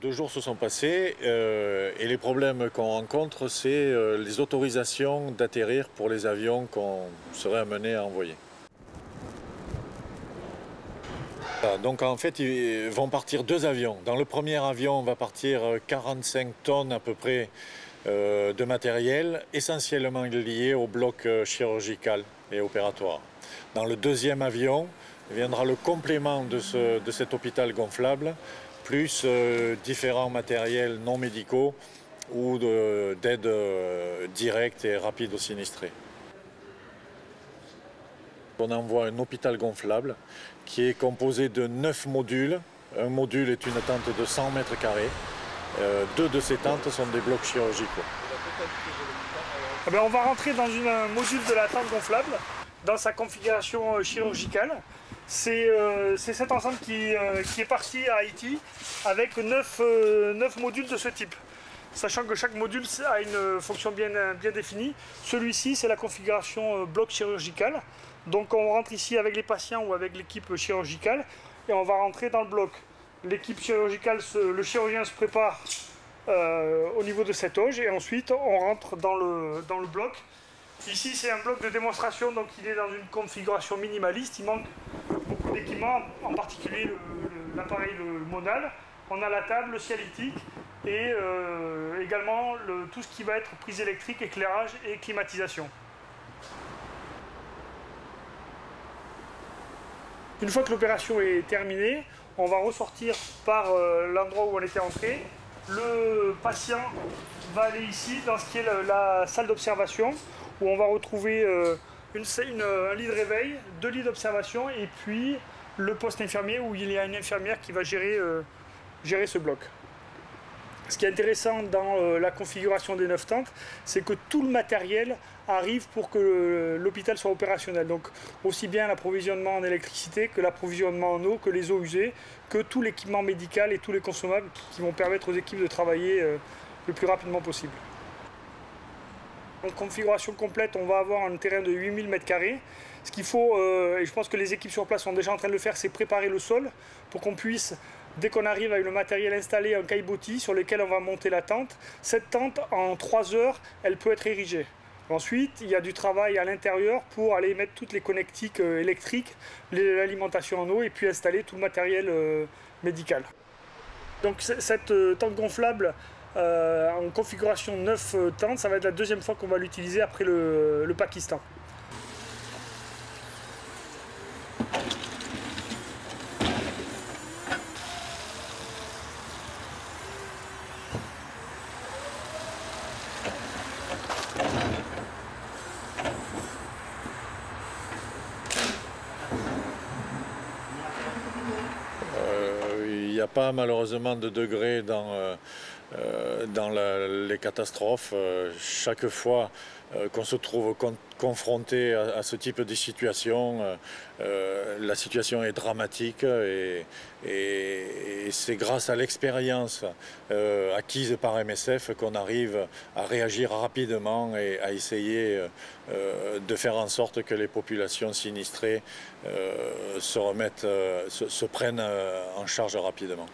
2 jours se sont passés et les problèmes qu'on rencontre, c'est les autorisations d'atterrir pour les avions qu'on serait amené à envoyer. Donc en fait, ils vont partir 2 avions. Dans le premier avion, on va partir 45 tonnes à peu près de matériel, essentiellement lié au bloc chirurgical et opératoire. Dans le deuxième avion, viendra le complément de cet hôpital gonflable, plus différents matériels non médicaux ou d'aide directe et rapide aux sinistrés. On envoie un hôpital gonflable qui est composé de 9 modules. Un module est une tente de 100 mètres carrés. 2 de ces tentes sont des blocs chirurgicaux. Eh bien, on va rentrer dans un module de la tente gonflable, dans sa configuration chirurgicale. C'est cette enceinte qui est partie à Haïti avec 9 modules de ce type. Sachant que chaque module a une fonction bien définie. Celui-ci, c'est la configuration bloc chirurgical. Donc on rentre ici avec les patients ou avec l'équipe chirurgicale et on va rentrer dans le bloc. L'équipe chirurgicale, le chirurgien se prépare au niveau de cette auge et ensuite on rentre dans le bloc. Ici, c'est un bloc de démonstration, donc il est dans une configuration minimaliste. Il manque beaucoup d'équipements, en particulier l'appareil Monal. On a la table, le cialytique et également tout ce qui va être prise électrique, éclairage et climatisation. Une fois que l'opération est terminée, on va ressortir par l'endroit où on était entré. Le patient va aller ici, dans ce qui est la salle d'observation, où on va retrouver un lit de réveil, 2 lits d'observation, et puis le poste infirmier, où il y a une infirmière qui va gérer ce bloc. Ce qui est intéressant dans la configuration des 9 tentes, c'est que tout le matériel arrive pour que l'hôpital soit opérationnel. Donc aussi bien l'approvisionnement en électricité que l'approvisionnement en eau, que les eaux usées, que tout l'équipement médical et tous les consommables qui vont permettre aux équipes de travailler le plus rapidement possible. En configuration complète, on va avoir un terrain de 8000 m². Ce qu'il faut, et je pense que les équipes sur place sont déjà en train de le faire, c'est préparer le sol pour qu'on puisse, dès qu'on arrive avec le matériel installé, un caillebotis sur lequel on va monter la tente. Cette tente, en 3 heures, elle peut être érigée. Ensuite, il y a du travail à l'intérieur pour aller mettre toutes les connectiques électriques, l'alimentation en eau et puis installer tout le matériel médical. Donc cette tente gonflable, en configuration 9 tentes, ça va être la 2e fois qu'on va l'utiliser après le Pakistan. Il n'y a pas malheureusement de degré dans les catastrophes. Chaque fois qu'on se trouve confronté à ce type de situation, la situation est dramatique et c'est grâce à l'expérience acquise par MSF qu'on arrive à réagir rapidement et à essayer de faire en sorte que les populations sinistrées se prennent en charge rapidement.